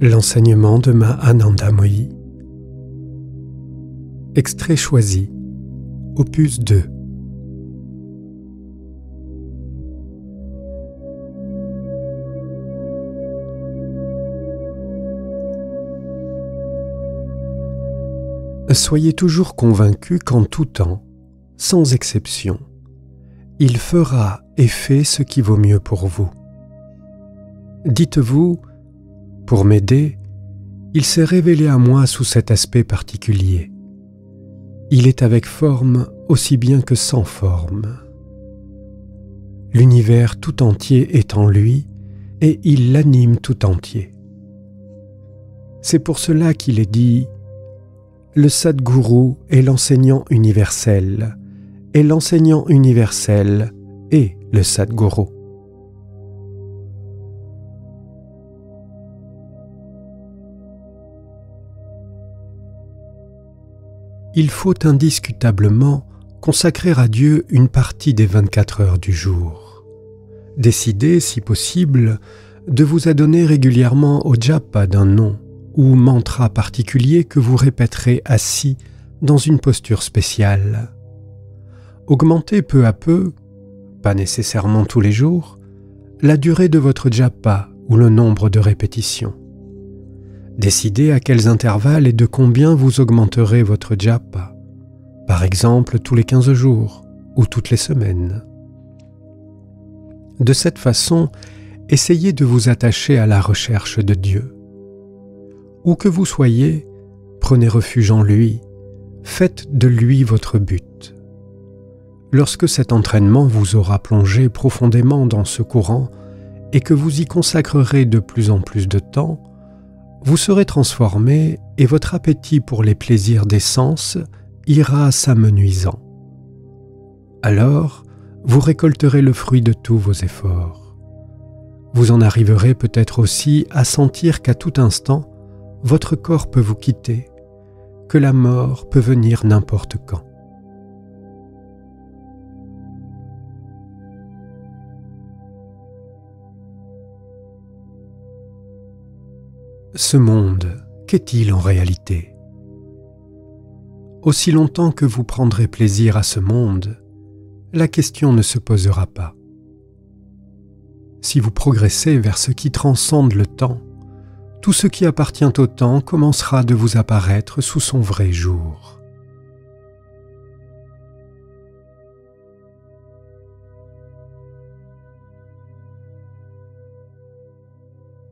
L'enseignement de Mahananda Mohi. Extrait choisi, opus 2. Soyez toujours convaincus qu'en tout temps, sans exception, il fera et fait ce qui vaut mieux pour vous. Dites-vous, pour m'aider, il s'est révélé à moi sous cet aspect particulier. Il est avec forme aussi bien que sans forme. L'univers tout entier est en lui et il l'anime tout entier. C'est pour cela qu'il est dit « Le Sadhguru est l'enseignant universel, et l'enseignant universel est le Sadhguru. » Il faut indiscutablement consacrer à Dieu une partie des 24 heures du jour. Décidez, si possible, de vous adonner régulièrement au japa d'un nom ou mantra particulier que vous répéterez assis dans une posture spéciale. Augmentez peu à peu, pas nécessairement tous les jours, la durée de votre japa ou le nombre de répétitions. Décidez à quels intervalles et de combien vous augmenterez votre japa, par exemple tous les 15 jours ou toutes les semaines. De cette façon, essayez de vous attacher à la recherche de Dieu. Où que vous soyez, prenez refuge en lui, faites de lui votre but. Lorsque cet entraînement vous aura plongé profondément dans ce courant et que vous y consacrerez de plus en plus de temps, vous serez transformé et votre appétit pour les plaisirs des sens ira s'amenuisant. Alors, vous récolterez le fruit de tous vos efforts. Vous en arriverez peut-être aussi à sentir qu'à tout instant, votre corps peut vous quitter, que la mort peut venir n'importe quand. Ce monde, qu'est-il en réalité? Aussi longtemps que vous prendrez plaisir à ce monde, la question ne se posera pas. Si vous progressez vers ce qui transcende le temps, tout ce qui appartient au temps commencera de vous apparaître sous son vrai jour.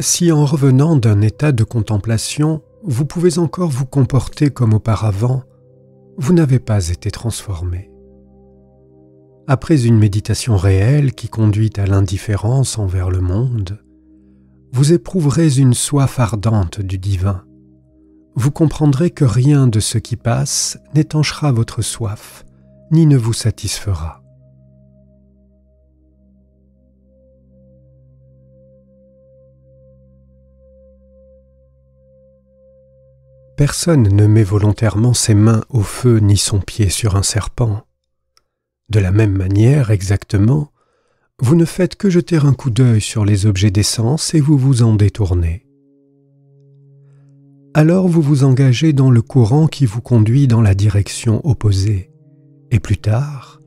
Si en revenant d'un état de contemplation, vous pouvez encore vous comporter comme auparavant, vous n'avez pas été transformé. Après une méditation réelle qui conduit à l'indifférence envers le monde, vous éprouverez une soif ardente du divin. Vous comprendrez que rien de ce qui passe n'étanchera votre soif, ni ne vous satisfera. Personne ne met volontairement ses mains au feu ni son pied sur un serpent. De la même manière, exactement, vous ne faites que jeter un coup d'œil sur les objets des sens et vous vous en détournez. Alors vous vous engagez dans le courant qui vous conduit dans la direction opposée. Et plus tard,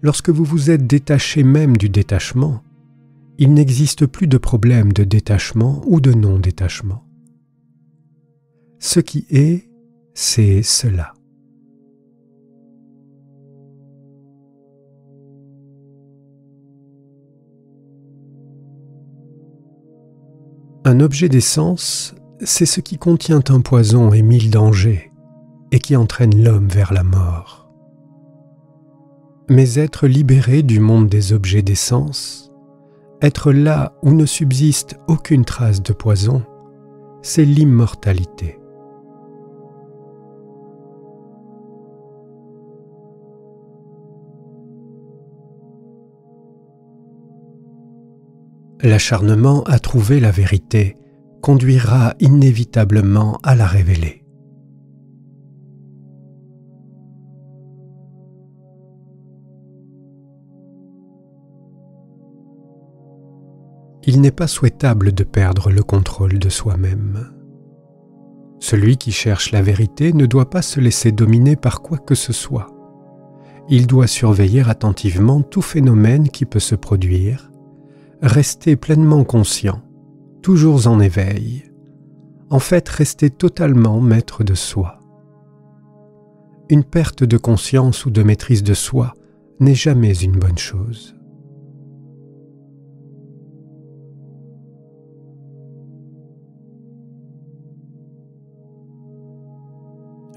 lorsque vous vous êtes détaché même du détachement, il n'existe plus de problème de détachement ou de non-détachement. Ce qui est, c'est cela. Un objet des sens, c'est ce qui contient un poison et 1000 dangers, et qui entraîne l'homme vers la mort. Mais être libéré du monde des objets des sens, être là où ne subsiste aucune trace de poison, c'est l'immortalité. L'acharnement à trouver la vérité conduira inévitablement à la révéler. il n'est pas souhaitable de perdre le contrôle de soi-même. Celui qui cherche la vérité ne doit pas se laisser dominer par quoi que ce soit. Il doit surveiller attentivement tout phénomène qui peut se produire, rester pleinement conscient, toujours en éveil, en fait rester totalement maître de soi. Une perte de conscience ou de maîtrise de soi n'est jamais une bonne chose.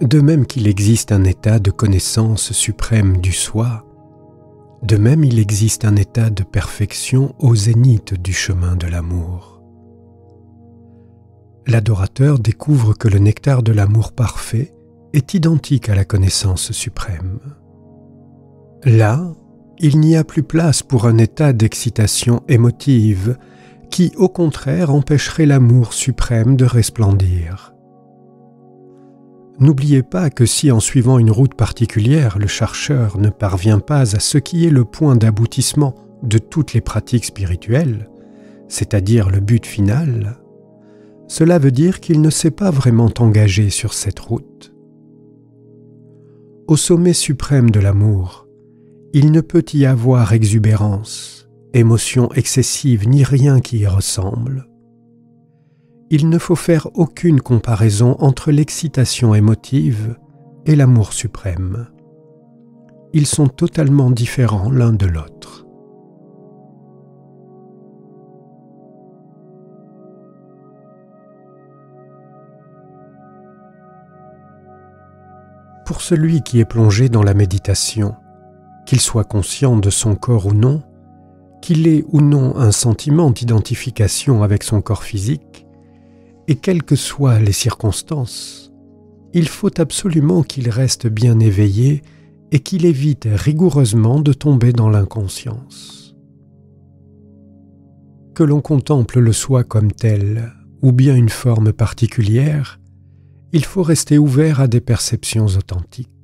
De même qu'il existe un état de connaissance suprême du soi, de même il existe un état de perfection au zénith du chemin de l'amour. L'adorateur découvre que le nectar de l'amour parfait est identique à la connaissance suprême. Là, il n'y a plus place pour un état d'excitation émotive qui, au contraire, empêcherait l'amour suprême de resplendir. N'oubliez pas que si, en suivant une route particulière, le chercheur ne parvient pas à ce qui est le point d'aboutissement de toutes les pratiques spirituelles, c'est-à-dire le but final, cela veut dire qu'il ne s'est pas vraiment engagé sur cette route. Au sommet suprême de l'amour, il ne peut y avoir exubérance, émotion excessive ni rien qui y ressemble. Il ne faut faire aucune comparaison entre l'excitation émotive et l'amour suprême. Ils sont totalement différents l'un de l'autre. Pour celui qui est plongé dans la méditation, qu'il soit conscient de son corps ou non, qu'il ait ou non un sentiment d'identification avec son corps physique, et quelles que soient les circonstances, il faut absolument qu'il reste bien éveillé et qu'il évite rigoureusement de tomber dans l'inconscience. Que l'on contemple le soi comme tel, ou bien une forme particulière, il faut rester ouvert à des perceptions authentiques.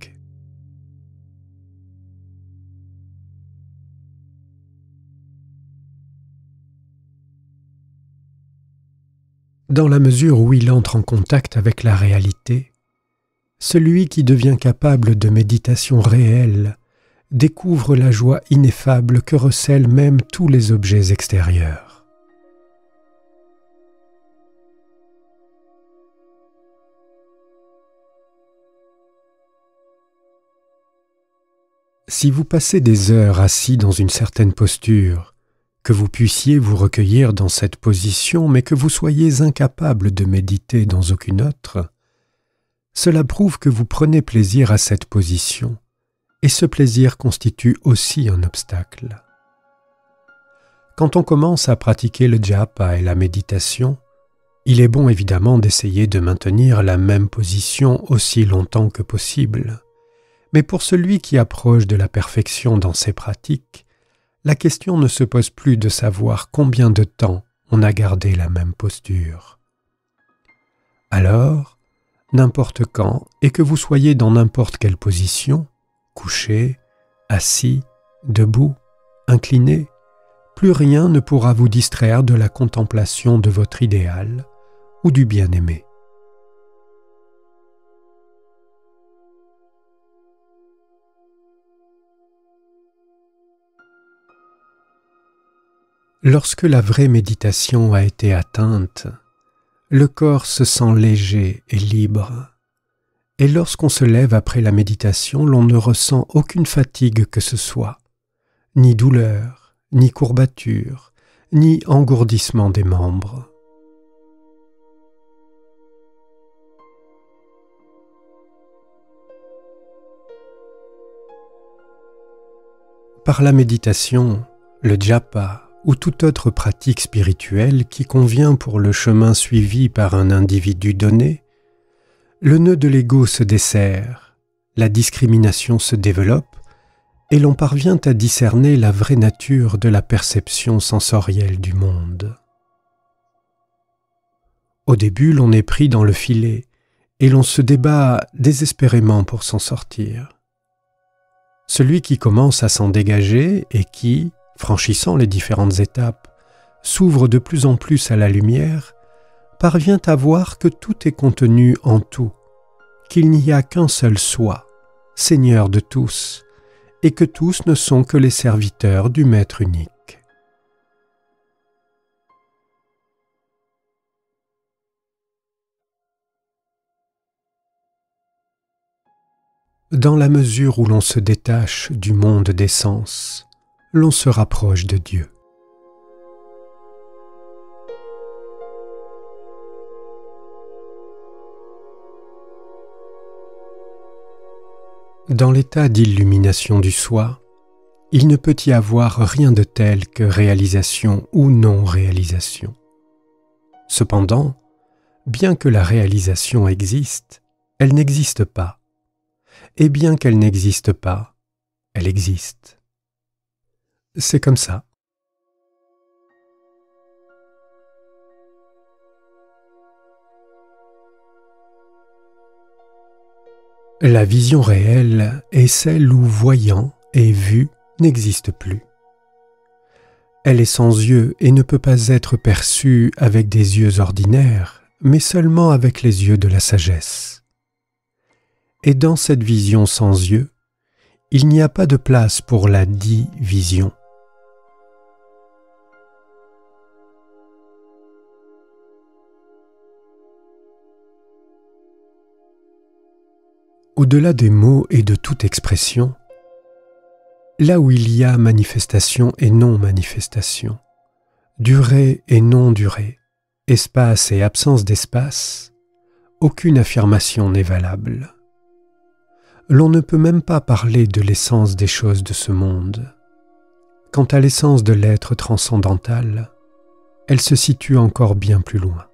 Dans la mesure où il entre en contact avec la réalité, celui qui devient capable de méditation réelle découvre la joie ineffable que recèlent même tous les objets extérieurs. Si vous passez des heures assis dans une certaine posture, que vous puissiez vous recueillir dans cette position, mais que vous soyez incapable de méditer dans aucune autre, cela prouve que vous prenez plaisir à cette position, et ce plaisir constitue aussi un obstacle. Quand on commence à pratiquer le japa et la méditation, il est bon évidemment d'essayer de maintenir la même position aussi longtemps que possible, mais pour celui qui approche de la perfection dans ses pratiques, la question ne se pose plus de savoir combien de temps on a gardé la même posture. Alors, n'importe quand, et que vous soyez dans n'importe quelle position, couché, assis, debout, incliné, plus rien ne pourra vous distraire de la contemplation de votre idéal ou du bien-aimé. Lorsque la vraie méditation a été atteinte, le corps se sent léger et libre, et lorsqu'on se lève après la méditation, l'on ne ressent aucune fatigue que ce soit, ni douleur, ni courbature, ni engourdissement des membres. Par la méditation, le japa, ou toute autre pratique spirituelle qui convient pour le chemin suivi par un individu donné, le nœud de l'ego se desserre, la discrimination se développe et l'on parvient à discerner la vraie nature de la perception sensorielle du monde. Au début, l'on est pris dans le filet et l'on se débat désespérément pour s'en sortir. Celui qui commence à s'en dégager et qui, franchissant les différentes étapes, s'ouvre de plus en plus à la lumière, parvient à voir que tout est contenu en tout, qu'il n'y a qu'un seul soi, Seigneur de tous, et que tous ne sont que les serviteurs du Maître unique. Dans la mesure où l'on se détache du monde des sens, l'on se rapproche de Dieu. Dans l'état d'illumination du soi, il ne peut y avoir rien de tel que réalisation ou non-réalisation. Cependant, bien que la réalisation existe, elle n'existe pas. Et bien qu'elle n'existe pas, elle existe. C'est comme ça. La vision réelle est celle où voyant et vu n'existent plus. Elle est sans yeux et ne peut pas être perçue avec des yeux ordinaires, mais seulement avec les yeux de la sagesse. Et dans cette vision sans yeux, il n'y a pas de place pour la division. Au-delà des mots et de toute expression, là où il y a manifestation et non-manifestation, durée et non-durée, espace et absence d'espace, aucune affirmation n'est valable. L'on ne peut même pas parler de l'essence des choses de ce monde. Quant à l'essence de l'être transcendantal, elle se situe encore bien plus loin.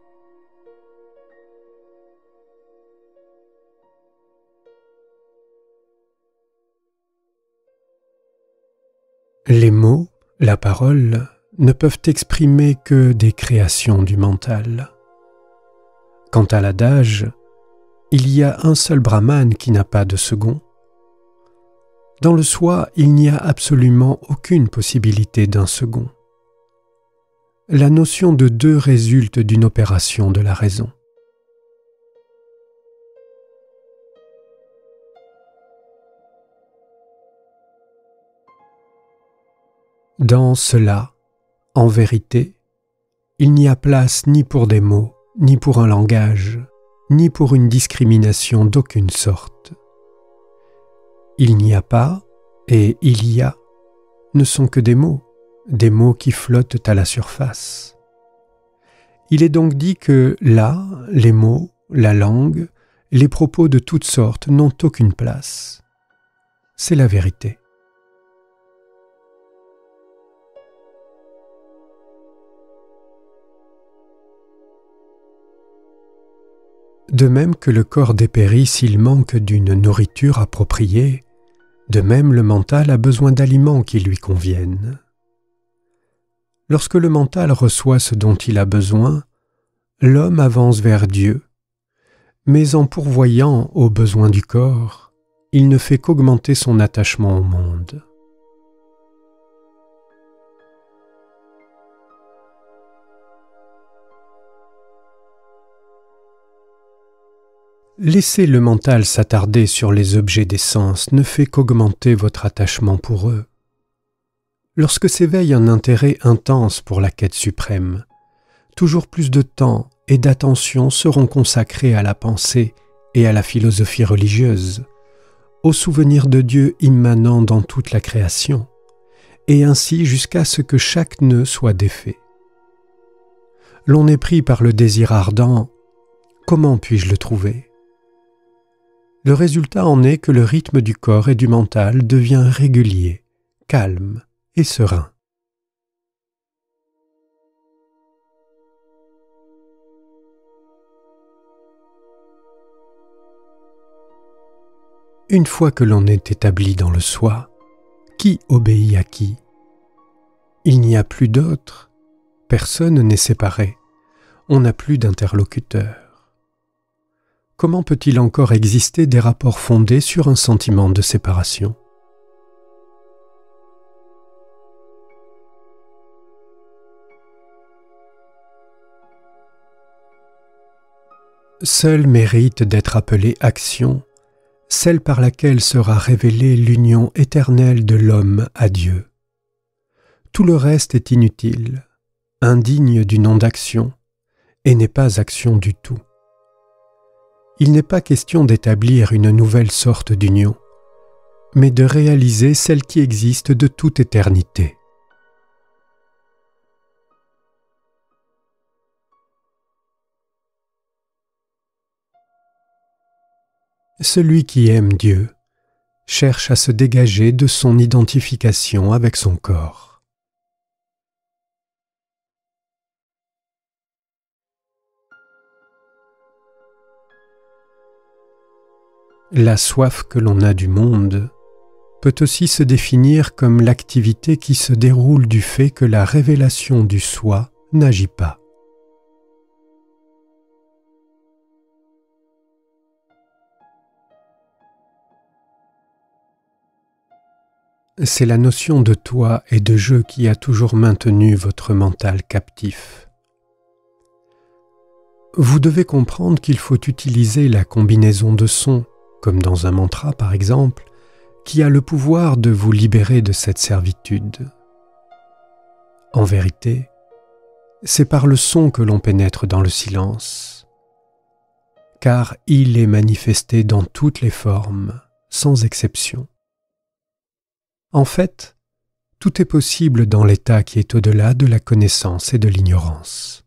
Les mots, la parole, ne peuvent exprimer que des créations du mental. Quant à l'adage, il y a un seul Brahman qui n'a pas de second. Dans le soi, il n'y a absolument aucune possibilité d'un second. La notion de deux résulte d'une opération de la raison. Dans cela, en vérité, il n'y a place ni pour des mots, ni pour un langage, ni pour une discrimination d'aucune sorte. Il n'y a pas et il y a ne sont que des mots qui flottent à la surface. Il est donc dit que là, les mots, la langue, les propos de toutes sortes n'ont aucune place. C'est la vérité. De même que le corps dépérit s'il manque d'une nourriture appropriée, de même le mental a besoin d'aliments qui lui conviennent. Lorsque le mental reçoit ce dont il a besoin, l'homme avance vers Dieu, mais en pourvoyant aux besoins du corps, il ne fait qu'augmenter son attachement au monde. Laisser le mental s'attarder sur les objets des sens ne fait qu'augmenter votre attachement pour eux. Lorsque s'éveille un intérêt intense pour la quête suprême, toujours plus de temps et d'attention seront consacrés à la pensée et à la philosophie religieuse, au souvenir de Dieu immanent dans toute la création, et ainsi jusqu'à ce que chaque nœud soit défait. L'on est pris par le désir ardent « Comment puis-je le trouver ?» Le résultat en est que le rythme du corps et du mental devient régulier, calme et serein. Une fois que l'on est établi dans le soi, qui obéit à qui? Il n'y a plus d'autre, personne n'est séparé, on n'a plus d'interlocuteur. Comment peut-il encore exister des rapports fondés sur un sentiment de séparation? seule mérite d'être appelée action, celle par laquelle sera révélée l'union éternelle de l'homme à Dieu. Tout le reste est inutile, indigne du nom d'action, et n'est pas action du tout. Il n'est pas question d'établir une nouvelle sorte d'union, mais de réaliser celle qui existe de toute éternité. Celui qui aime Dieu cherche à se dégager de son identification avec son corps. La soif que l'on a du monde peut aussi se définir comme l'activité qui se déroule du fait que la révélation du soi n'agit pas. C'est la notion de toi et de je qui a toujours maintenu votre mental captif. Vous devez comprendre qu'il faut utiliser la combinaison de sons, comme dans un mantra par exemple, qui a le pouvoir de vous libérer de cette servitude. En vérité, c'est par le son que l'on pénètre dans le silence, car il est manifesté dans toutes les formes, sans exception. En fait, tout est possible dans l'état qui est au-delà de la connaissance et de l'ignorance.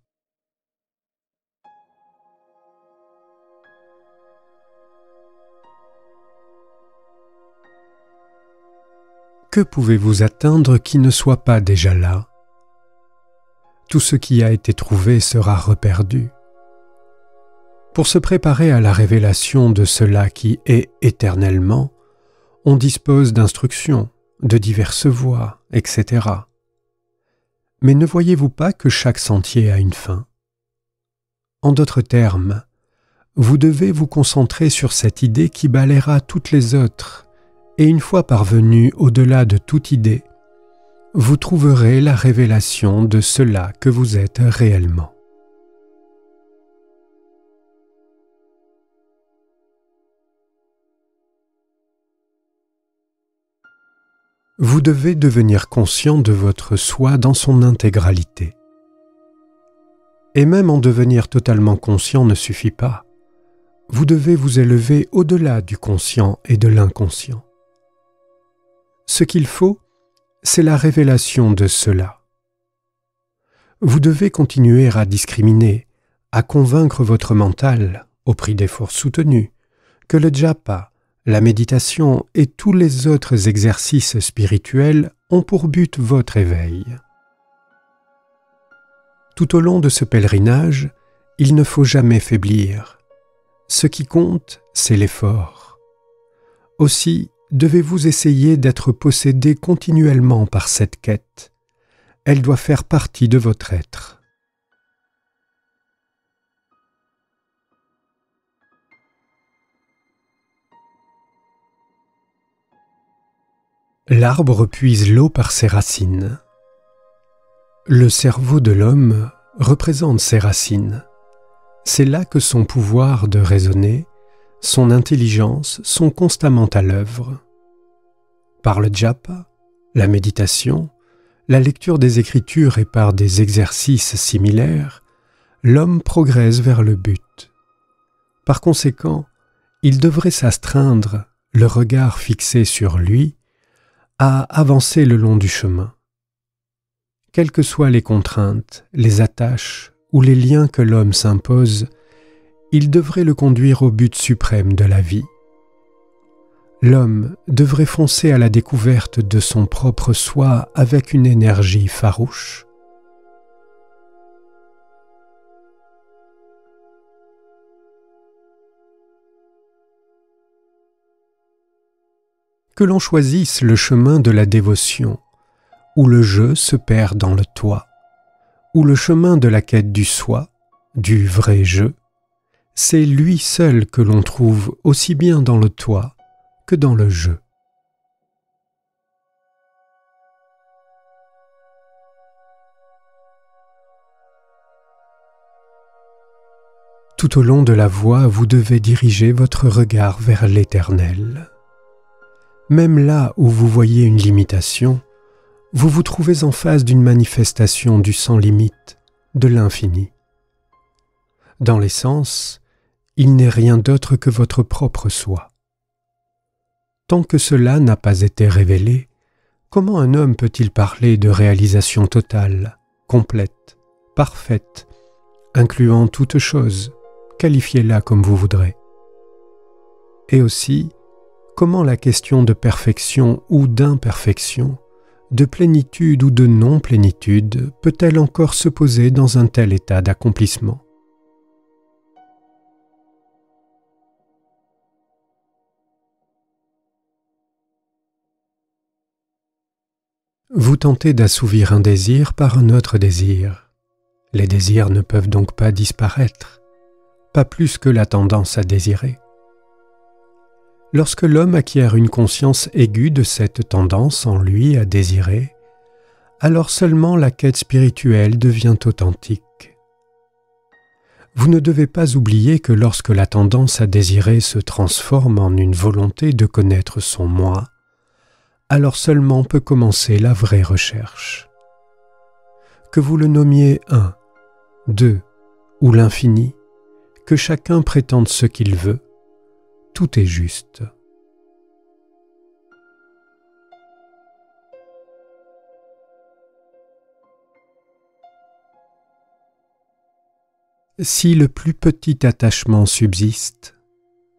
Que pouvez-vous atteindre qui ne soit pas déjà là? Tout ce qui a été trouvé sera reperdu. Pour se préparer à la révélation de cela qui est éternellement, on dispose d'instructions, de diverses voies, etc. Mais ne voyez-vous pas que chaque sentier a une fin? En d'autres termes, vous devez vous concentrer sur cette idée qui balayera toutes les autres, et une fois parvenu au-delà de toute idée, vous trouverez la révélation de cela que vous êtes réellement. Vous devez devenir conscient de votre soi dans son intégralité. Et même en devenir totalement conscient ne suffit pas. Vous devez vous élever au-delà du conscient et de l'inconscient. Ce qu'il faut, c'est la révélation de cela. Vous devez continuer à discriminer, à convaincre votre mental, au prix d'efforts soutenus, que le japa, la méditation et tous les autres exercices spirituels ont pour but votre éveil. Tout au long de ce pèlerinage, il ne faut jamais faiblir. Ce qui compte, c'est l'effort. Aussi, devez-vous essayer d'être possédé continuellement par cette quête. Elle doit faire partie de votre être. L'arbre puise l'eau par ses racines. Le cerveau de l'homme représente ses racines. C'est là que son pouvoir de raisonner, son intelligence sont constamment à l'œuvre. Par le japa, la méditation, la lecture des écritures et par des exercices similaires, l'homme progresse vers le but. Par conséquent, il devrait s'astreindre, le regard fixé sur lui, à avancer le long du chemin. Quelles que soient les contraintes, les attaches ou les liens que l'homme s'impose, il devrait le conduire au but suprême de la vie. L'homme devrait foncer à la découverte de son propre soi avec une énergie farouche. Que l'on choisisse le chemin de la dévotion, où le je se perd dans le toi, ou le chemin de la quête du soi, du vrai je, c'est lui seul que l'on trouve aussi bien dans le toi que dans le je. Tout au long de la voie, vous devez diriger votre regard vers l'éternel. Même là où vous voyez une limitation, vous vous trouvez en face d'une manifestation du sans-limite, de l'infini. Dans l'essence, il n'est rien d'autre que votre propre soi. Tant que cela n'a pas été révélé, comment un homme peut-il parler de réalisation totale, complète, parfaite, incluant toute chose, qualifiez-la comme vous voudrez? Et aussi, comment la question de perfection ou d'imperfection, de plénitude ou de non-plénitude, peut-elle encore se poser dans un tel état d'accomplissement? Vous tentez d'assouvir un désir par un autre désir. Les désirs ne peuvent donc pas disparaître, pas plus que la tendance à désirer. Lorsque l'homme acquiert une conscience aiguë de cette tendance en lui à désirer, alors seulement la quête spirituelle devient authentique. Vous ne devez pas oublier que lorsque la tendance à désirer se transforme en une volonté de connaître son moi, alors seulement peut commencer la vraie recherche. Que vous le nommiez un, deux ou l'infini, que chacun prétende ce qu'il veut, tout est juste. Si le plus petit attachement subsiste,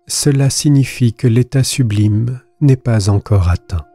cela signifie que l'état sublime n'est pas encore atteint.